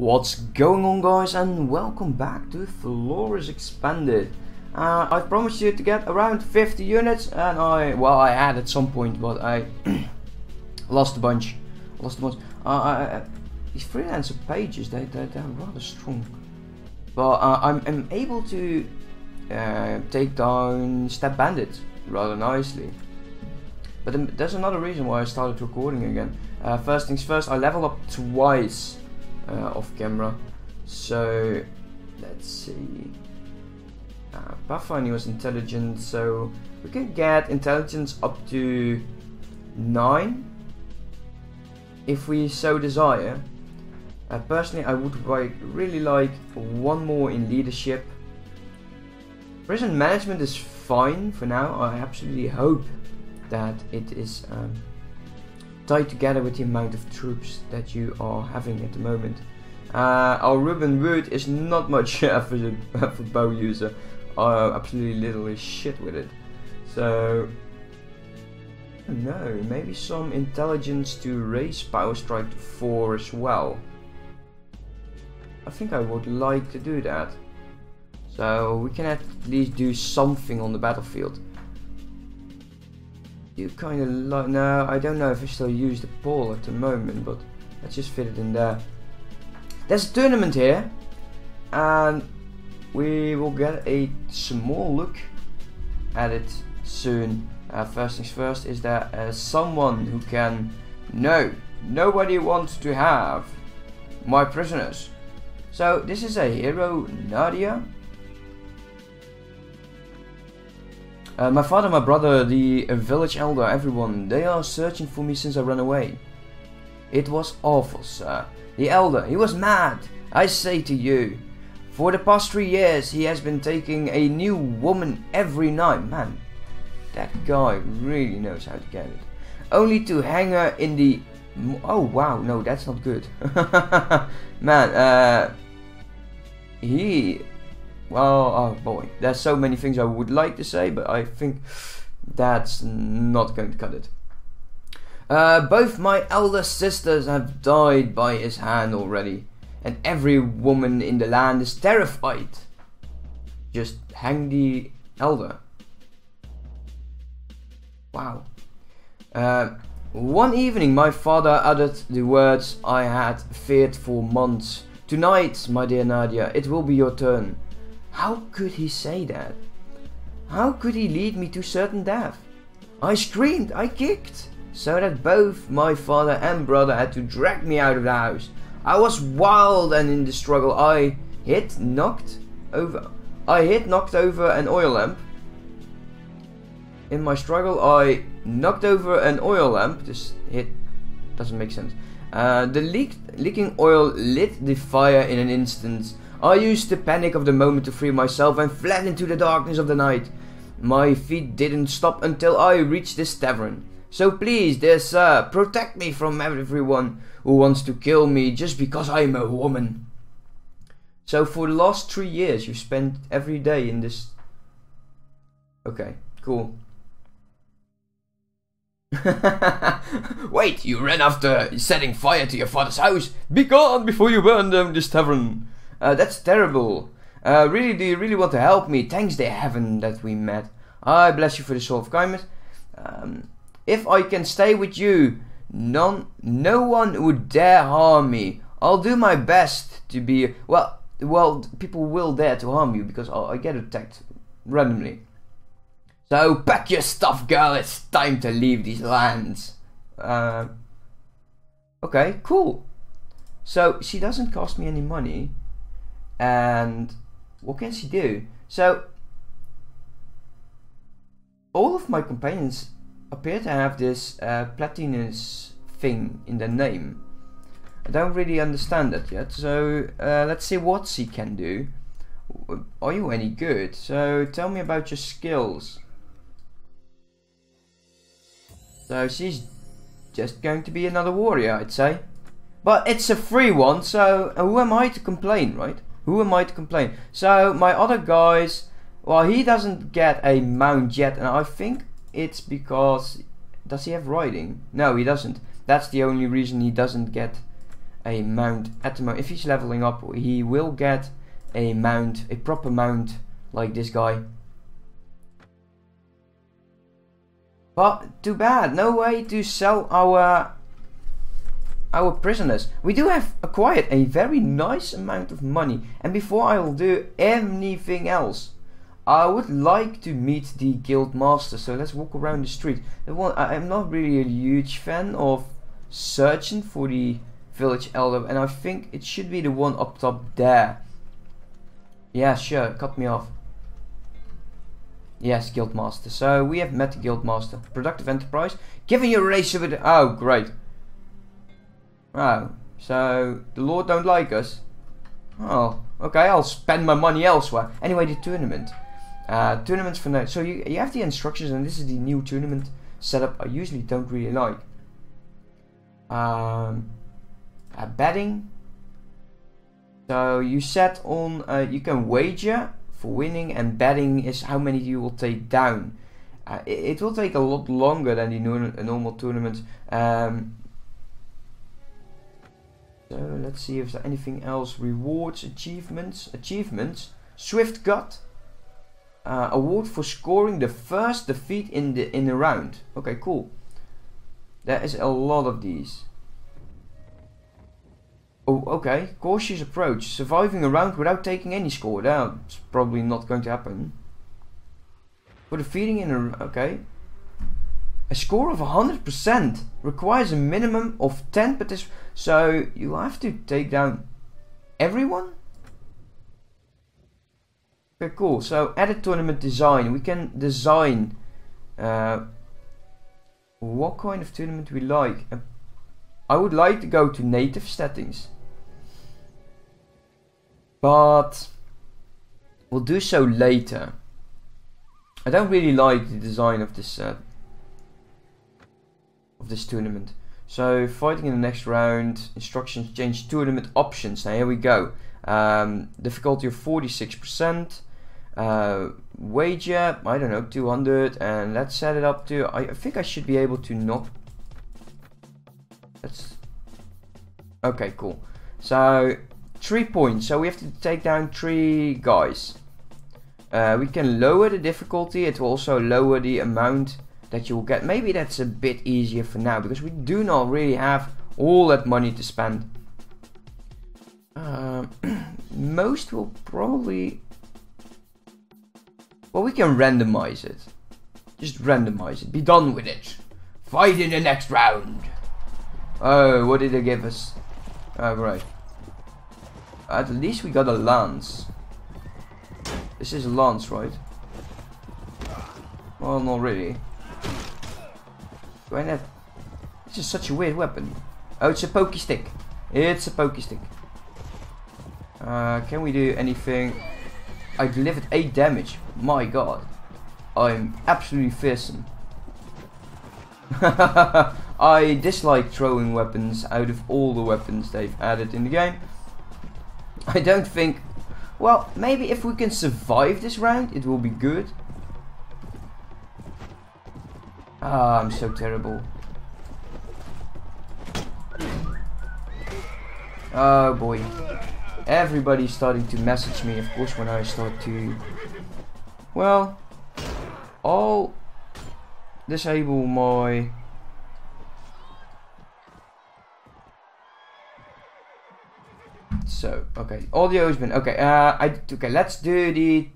What's going on, guys, and welcome back to Floris Expanded. I've promised you to get around 50 units, and I had at some point, but I lost a bunch. These freelancer pages, they're rather strong. But I'm able to take down Step Bandit rather nicely. But there's another reason why I started recording again. First things first, I leveled up twice. Off camera, so let's see. Pathfinder was intelligent, so we can get intelligence up to 9 if we so desire. Personally, I would really like one more in leadership. Prison management is fine for now. I absolutely hope that it is tied together with the amount of troops that you are having at the moment. Our Ruben Wood is not much for bow user. Absolutely literally shit with it. So I don't know, maybe some intelligence to raise power strike to 4 as well. I think I would like to do that. So we can at least do something on the battlefield. No, I don't know if I still use the pole at the moment, but let's just fit it in there. There's a tournament here, and we will get a small look at it soon. First things first, is there someone who can... No, nobody wants to have my prisoners. So this is a hero, Nadia. My father, my brother, the village elder, everyone, they are searching for me since I ran away. It was awful, sir. The elder, he was mad, I say to you. For the past 3 years, he has been taking a new woman every night. Man, that guy really knows how to get it. Only to hang her in the... Oh, wow, no, that's not good. Man, he... Well, oh boy, there's so many things I would like to say, but I think that's not going to cut it. Both my elder sisters have died by his hand already, and every woman in the land is terrified. Just hang the elder. Wow. One evening my father uttered the words I had feared for months. Tonight, my dear Nadia, it will be your turn. How could he say that? How could he lead me to certain death? I screamed, I kicked, so that both my father and brother had to drag me out of the house. I was wild, and in the struggle I hit, knocked over an oil lamp. In my struggle I knocked over an oil lamp. This hit doesn't make sense. The leaking oil lit the fire in an instant. I used the panic of the moment to free myself and fled into the darkness of the night. My feet didn't stop until I reached this tavern. So please, dear sir, protect me from everyone who wants to kill me just because I'm a woman. So for the last 3 years you spent every day in this... Okay, cool. Wait, you ran after setting fire to your father's house? Be gone before you burn them, this tavern. That's terrible. Really, do you really want to help me? Thanks to heaven that we met. I bless you for the soul of kindness. If I can stay with you, no one would dare harm me. I'll do my best to be... Well, people will dare to harm you because I get attacked randomly. So pack your stuff, girl. It's time to leave these lands. Okay, cool. So she doesn't cost me any money. And what can she do? So all of my companions appear to have this platinus thing in their name. I don't really understand that yet, so let's see what she can do. Are you any good? So tell me about your skills. So she's just going to be another warrior, I'd say. But it's a free one, so who am I to complain, right? Who am I to complain? So my other guys, well, he doesn't get a mount yet, and I think it's because... Does he have riding? No, he doesn't. That's the only reason he doesn't get a mount at the moment. If he's leveling up, he will get a mount, a proper mount, like this guy. But too bad, no way to sell our prisoners. We do have acquired a very nice amount of money, and before I will do anything else, I would like to meet the guild master. So let's walk around the street. I'm not really a huge fan of searching for the village elder, and I think it should be the one up top there. Yeah, sure, cut me off. Yes, guild master. So we have met the guild master. Productive enterprise. Giving you a race with the... Oh, great. Oh, so the Lord don't like us. Oh, okay, I'll spend my money elsewhere. Anyway, the tournament. Tournaments for now. So you have the instructions, and this is the new tournament setup I usually don't really like. Betting. So you set on, you can wager for winning, and betting is how many you will take down. It will take a lot longer than the normal tournament. So let's see if there's anything else. Rewards, achievements, swift gut, award for scoring the first defeat in the round. Okay, cool. There is a lot of these. Oh, okay. Cautious approach, surviving a round without taking any score. That's probably not going to happen. For defeating in a okay. A score of 100% requires a minimum of 10 participants, so you have to take down everyone? Okay, cool. So, edit tournament design. We can design what kind of tournament we like. I would like to go to native settings, but we'll do so later. I don't really like the design of this tournament. So fighting in the next round, instructions change, tournament options. Now here we go. Difficulty of 46%, wager, I don't know, 200, and let's set it up to, I think I should be able to not. That's okay, cool. So 3 points, so we have to take down 3 guys. We can lower the difficulty, it will also lower the amount that you will get. Maybe that's a bit easier for now, because we do not really have all that money to spend. Most will probably... Well, we can randomize it. Just randomize it. Be done with it. Fight in the next round. Oh, what did they give us? Oh, right. At least we got a lance. This is a lance, right? Well, not really. This is such a weird weapon. Oh, it's a pokey stick. It's a pokey stick. Can we do anything? I delivered 8 damage. My god. I'm absolutely fearsome. I dislike throwing weapons out of all the weapons they've added in the game. I don't think... Well, maybe if we can survive this round, it will be good. Ah, I'm so terrible. Oh boy. Everybody's starting to message me, of course, when I start to... Well, I'll disable my... So, okay, audio has been... Okay, okay, let's do the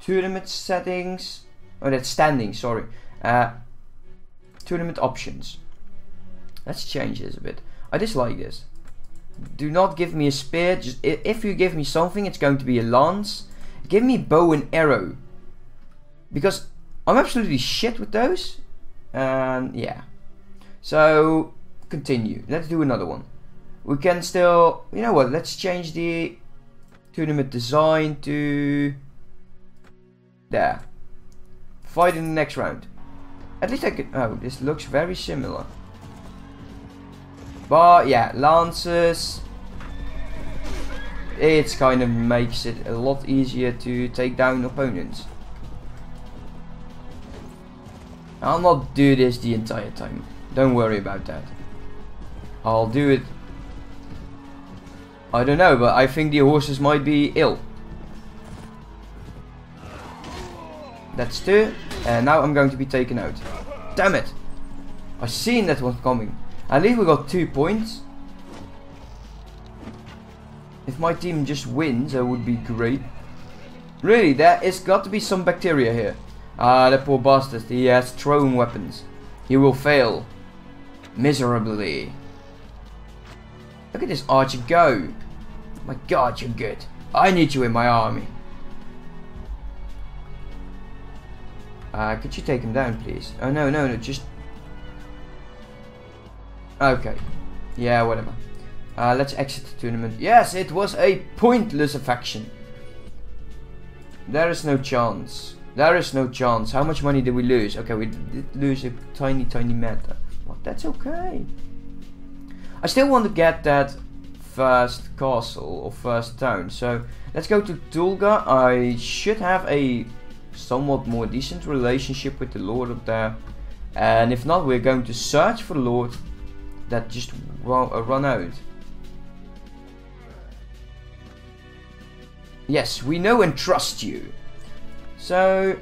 tournament settings. Oh, that's standing, sorry. Tournament options. Let's change this a bit. I dislike this. Do not give me a spear. Just if you give me something, it's going to be a lance. Give me bow and arrow, because I'm absolutely shit with those. And yeah. So continue. Let's do another one. We can still. You know what? Let's change the tournament design to there. Fight in the next round. At least I could... Oh, this looks very similar. But yeah, lances... It kind of makes it a lot easier to take down opponents. I'll not do this the entire time. Don't worry about that. I'll do it I don't know, but I think the horses might be ill. That's two. And now I'm going to be taken out. Damn it! I seen that one coming. At least we got 2 points. If my team just wins, that would be great. Really, there is got to be some bacteria here. Ah, the poor bastard. He has thrown weapons. He will fail. Miserably. Look at this archer go. My god, you're good. I need you in my army. Could you take him down, please? Oh, no, no, no, just... Okay. Yeah, whatever. Let's exit the tournament. Yes, it was a pointless faction. There is no chance. There is no chance. How much money did we lose? Okay, we did lose a tiny, tiny matter. But that's okay. I still want to get that first castle or first town. So, let's go to Tulga. I should have a... somewhat more decent relationship with the Lord up there, and if not, we're going to search for the Lord that just run out. Yes, we know and trust you. So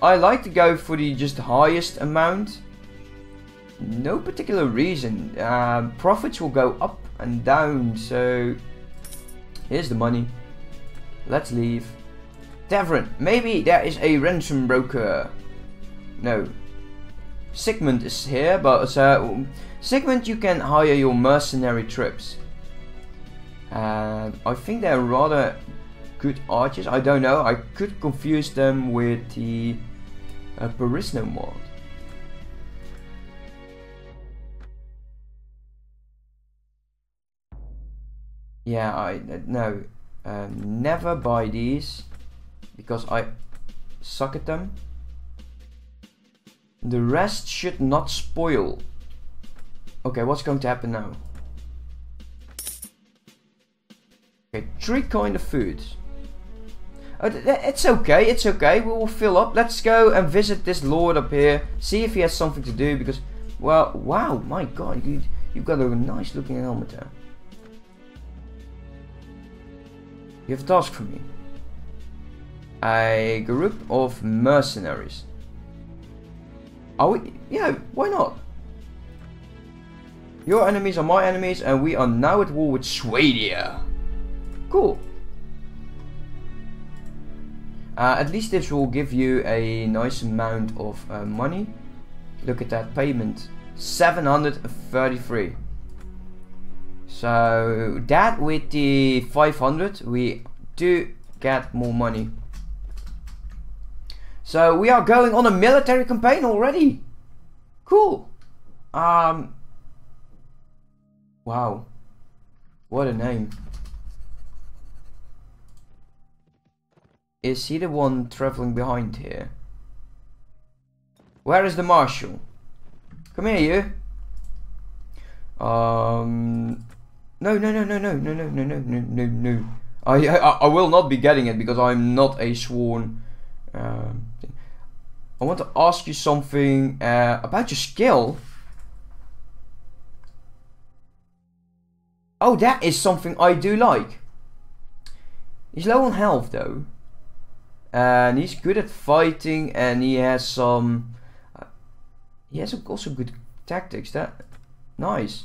I like to go for the just highest amount, no particular reason. Profits will go up and down, so here's the money. Let's leave. Devrin, maybe there is a ransom broker. No. Sigmund is here, but Sigmund, you can hire your mercenary troops. I think they're rather good archers. I don't know. I could confuse them with the Perisno mod. Yeah, no. Never buy these. Because I suck at them. The rest should not spoil. Okay, what's going to happen now? Okay, 3 kinds of food. Oh, it's okay, it's okay. We will fill up. Let's go and visit this lord up here. See if he has something to do because... Well, wow, my god. You've got a nice looking helmet there. You have a task for me. A group of mercenaries. Are we? Yeah, why not? Your enemies are my enemies, and we are now at war with Swadia. Cool. At least this will give you a nice amount of money. Look at that payment, 733. So that with the 500, we do get more money. So we are going on a military campaign already. Cool. Wow. What a name. Is he the one traveling behind here? Where is the marshal? Come here, you. No, no, no, no, no, no, no, no, no, no, no. I will not be getting it because I'm not a sworn. I want to ask you something about your skill. Oh, that is something I do like. He's low on health though, and he's good at fighting, and he has some. He has also good tactics. That nice.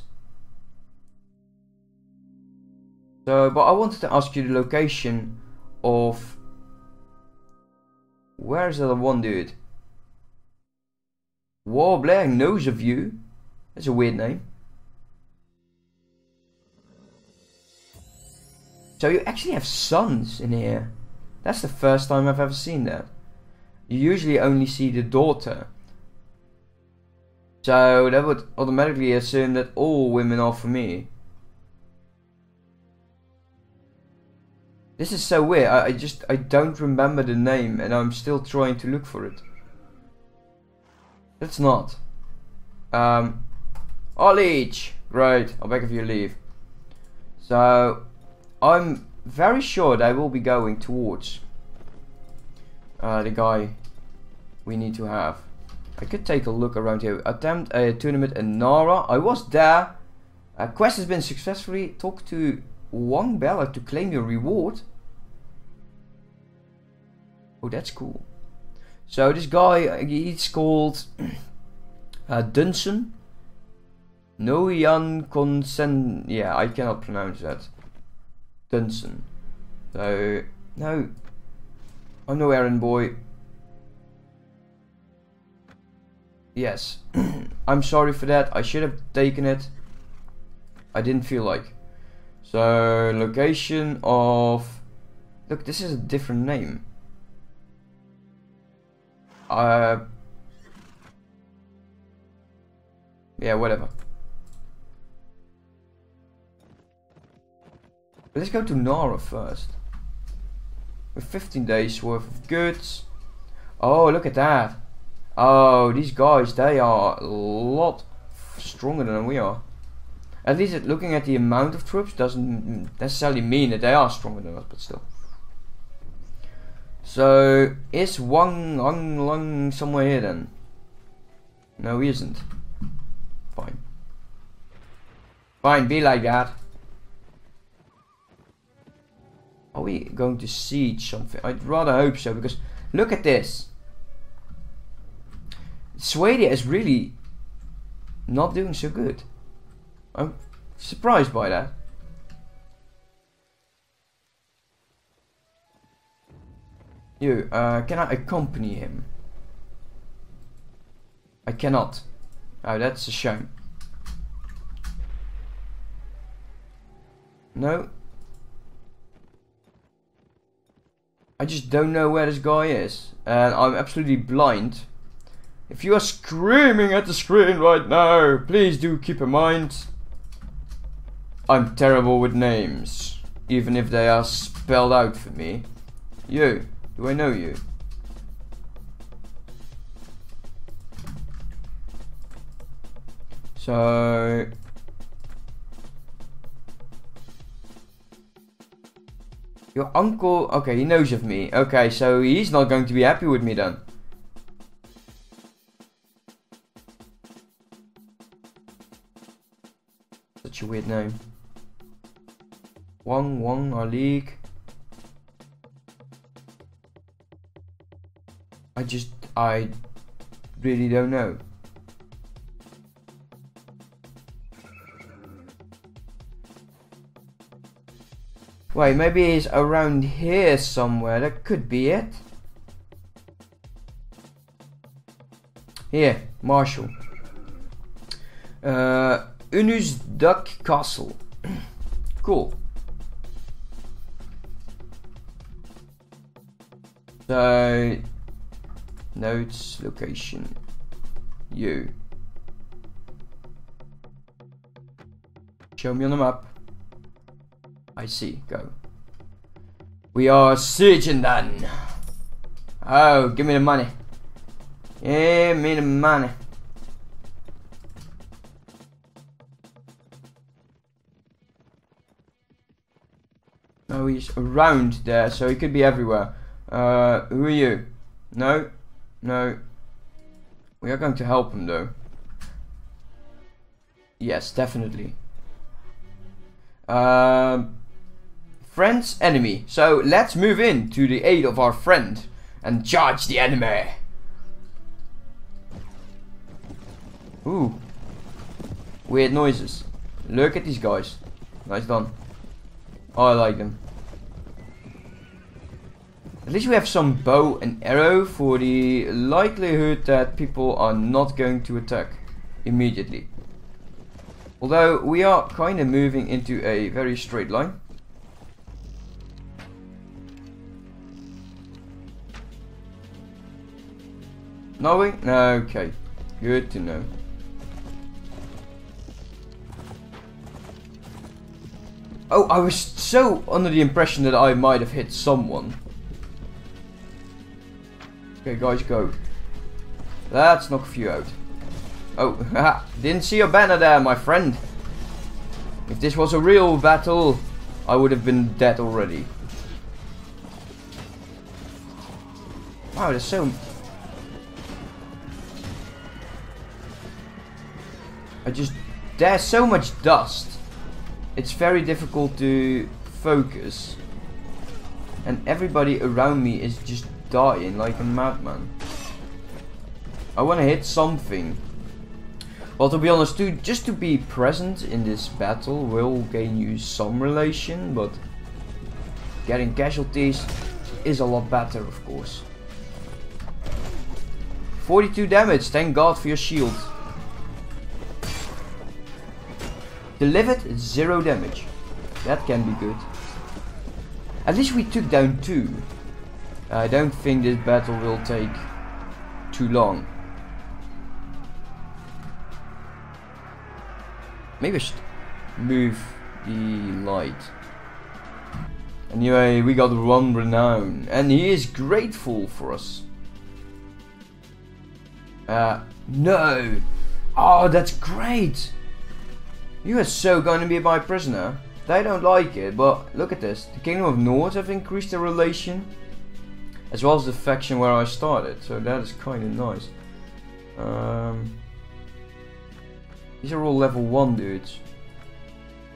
So, but I wanted to ask you the location of. Where is the other one, dude? Warblain knows of you. That's a weird name. So you actually have sons in here. That's the first time I've ever seen that. You usually only see the daughter. So that would automatically assume that all women are for me. This is so weird. I don't remember the name, and I'm still trying to look for it. That's not. Oleg! Right, I'll beg of you leave. So, I'm very sure that I will be going towards the guy we need to have. I could take a look around here. Attempt a tournament in Nara. I was there. Quest has been successfully. Talk to Wang Bella to claim your reward. Oh, that's cool. So this guy, he's called Dunson. No, Yan Konsen. Yeah, I cannot pronounce that. Dunson. So, no. I'm no errand boy. Yes. I'm sorry for that. I should have taken it. I didn't feel like. So, location of... Look, this is a different name. Yeah, whatever. Let's go to Nara first. With 15 days worth of goods. Oh, look at that. Oh, these guys, they are a lot stronger than we are. At least looking at the amount of troops doesn't necessarily mean that they are stronger than us, but still. So, is Wang Long somewhere here then? No, he isn't. Fine. Fine, be like that. Are we going to siege something? I'd rather hope so, because look at this. Swadia is really not doing so good. I'm surprised by that. You, can I accompany him? I cannot. Oh, that's a shame. No. I just don't know where this guy is, and I'm absolutely blind. If you are screaming at the screen right now, please do keep in mind I'm terrible with names, even if they are spelled out for me. You, do I know you? So... Your uncle, okay, he knows of me. Okay, so he's not going to be happy with me then. Such a weird name. Wang Arlik. I really don't know. Wait, maybe he's around here somewhere. That could be it. Here, Marshal. Unus Duck Castle. Cool. So, notes, location, you. Show me on the map. I see, go. We are sieging then. Oh, give me the money. Give me the money. Oh, he's around there, so he could be everywhere. Who are you? No, no. We are going to help him though. Yes, definitely. Friend's enemy. So let's move in to the aid of our friend and charge the enemy. Ooh. Weird noises. Look at these guys. Nice done. Oh, I like them. At least we have some bow and arrow for the likelihood that people are not going to attack immediately. Although we are kind of moving into a very straight line. Knowing? Okay, good to know. Oh, I was so under the impression that I might have hit someone. Okay, guys, go. Let's knock a few out. Oh, haha, didn't see your banner there, my friend. If this was a real battle, I would have been dead already. Wow, there's so... There's so much dust. it's very difficult to focus. And everybody around me is just dying like a madman. I want to hit something. Well, to be honest, just to be present in this battle will gain you some relation, but getting casualties is a lot better, of course. 42 damage, thank God for your shield. Delivered, 0 damage. That can be good. At least we took down 2. I don't think this battle will take too long. Maybe I should move the light. Anyway, we got 1 renown, and he is grateful for us. No! Oh, that's great! You are so gonna be my prisoner. They don't like it, but look at this. The Kingdom of North have increased their relation, as well as the faction where I started, so that is kinda nice. These are all level 1 dudes.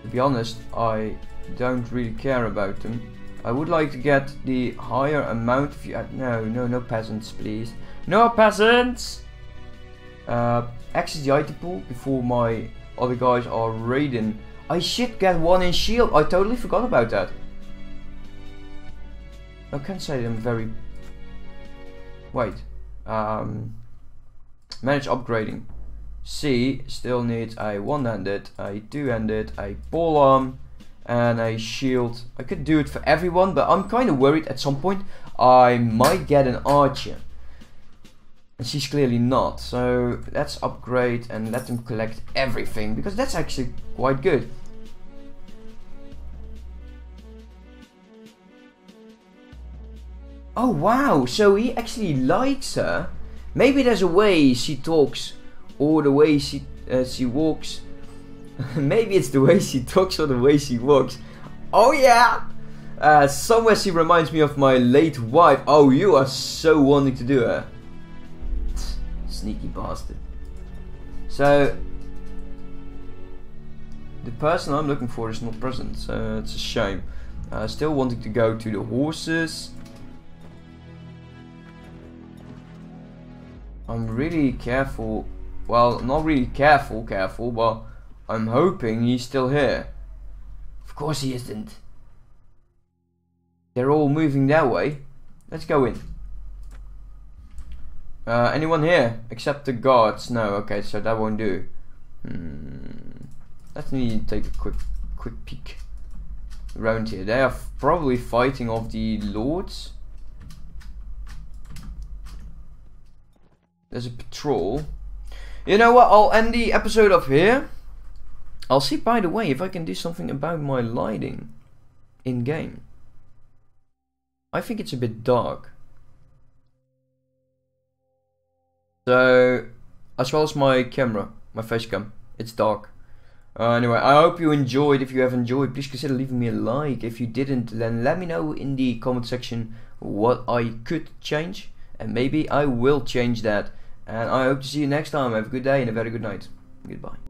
To be honest, I don't really care about them. I would like to get the higher amount if you add... No peasants, please. No peasants! Access the item pool before my other guys are raiding. I should get 1 in shield. I totally forgot about that. I can't say them very... Wait. Manage upgrading. C still needs a one-handed, a two-handed, a polearm, and a shield. I could do it for everyone, but I'm kind of worried at some point I might get an archer. And she's clearly not, so let's upgrade and let them collect everything, because that's actually quite good. Oh wow, so he actually likes her. Maybe there's a way she talks. Or the way she walks. Maybe it's the way she talks or the way she walks. Oh yeah! Somewhere she reminds me of my late wife. Oh, you are so wanting to do her. Sneaky bastard. So, the person I'm looking for is not present. So it's a shame. Still wanting to go to the horses. I'm really careful. Well, not really careful, but I'm hoping he's still here. Of course he isn't. They're all moving their way. Let's go in. Anyone here? Except the guards? No, okay, so that won't do. Let me take a quick peek around here. They are probably fighting off the lords. There's a patrol. You know what, I'll end the episode up here. I'll see, by the way, if I can do something about my lighting in game. I think it's a bit dark. So, as well as my camera, my face cam, it's dark. Anyway, I hope you enjoyed. If you have enjoyed, please consider leaving me a like. If you didn't, then let me know in the comment section what I could change. And maybe I will change that. And I hope to see you next time. Have a good day and a very good night. Goodbye.